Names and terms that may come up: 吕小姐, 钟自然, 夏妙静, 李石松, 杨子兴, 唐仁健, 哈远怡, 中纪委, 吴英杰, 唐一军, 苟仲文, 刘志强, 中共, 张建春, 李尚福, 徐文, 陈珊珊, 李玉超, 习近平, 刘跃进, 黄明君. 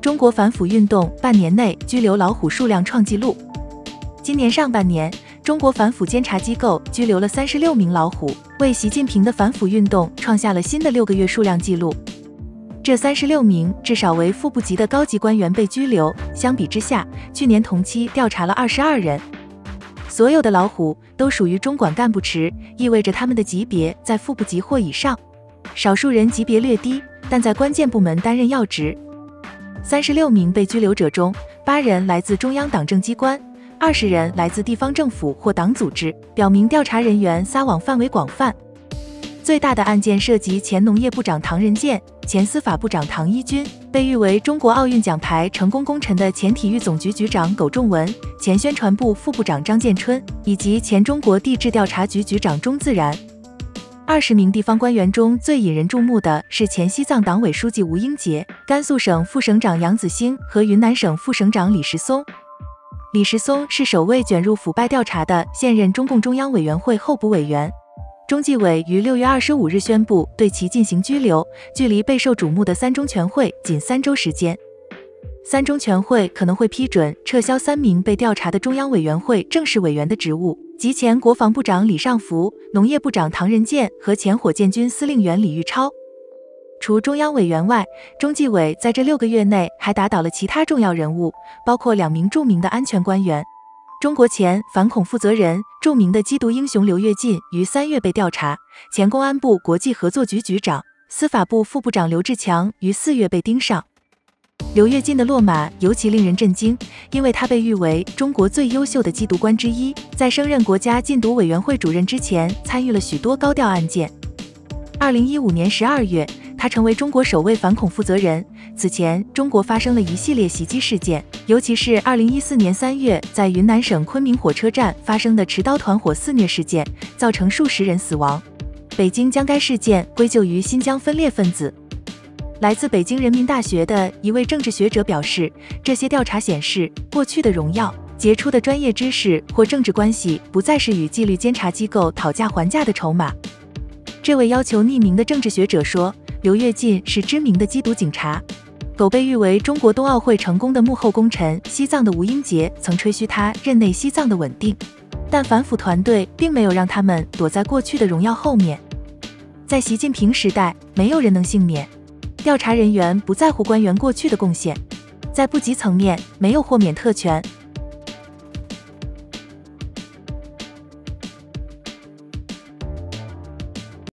中国反腐运动半年内拘留老虎数量创纪录。今年上半年，中国反腐监察机构拘留了36名老虎，为习近平的反腐运动创下了新的6个月数量纪录。这36名至少为副部级的高级官员被拘留，相比之下，去年同期调查了22人。所有的老虎都属于中管干部池，意味着他们的级别在副部级或以上，少数人级别略低，但在关键部门担任要职。36名被拘留者中，8人来自中央党政机关，20人来自地方政府或党组织，表明调查人员撒网范围广泛。最大的案件涉及前农业部长唐仁健、前司法部长唐一军，被誉为中国奥运奖牌成功功臣的前体育总局局长苟仲文、前宣传部副部长张建春，以及前中国地质调查局局长钟自然。20名地方官员中最引人注目的是前西藏党委书记吴英杰、甘肃省副省长杨子兴和云南省副省长李石松。李石松是首位卷入腐败调查的现任中共中央委员会候补委员。中纪委于6月25日宣布对其进行拘留，距离备受瞩目的三中全会仅3周时间。三中全会可能会批准撤销3名被调查的中央委员会正式委员的职务，及前国防部长李尚福、农业部长唐仁健和前火箭军司令员李玉超。除中央委员外，中纪委在这6个月内还打倒了其他重要人物，包括2名著名的安全官员。中国前反恐负责人、著名的缉毒英雄刘跃进于3月被调查，前公安部国际合作局局长、司法部副部长刘志强于4月被盯上。刘跃进的落马尤其令人震惊，因为他被誉为中国最优秀的缉毒官之一，在升任国家禁毒委员会主任之前，参与了许多高调案件。2015年12月，他成为中国首位反恐负责人。此前，中国发生了一系列袭击事件，尤其是2014年3月在云南省昆明火车站发生的持刀团伙肆虐事件，造成数十人死亡。北京将该事件归咎于新疆分裂分子。来自北京人民大学的一位政治学者表示，这些调查显示，过去的荣耀、杰出的专业知识或政治关系不再是与纪律监察机构讨价还价的筹码。这位要求匿名的政治学者说，刘跃进是知名的缉毒警察。苟被誉为中国冬奥会成功的幕后功臣，西藏的吴英杰曾吹嘘他任内西藏的稳定，但反腐团队并没有让他们躲在过去的荣耀后面。在习近平时代，没有人能幸免。调查人员不在乎官员过去的贡献，在部级层面没有豁免特权，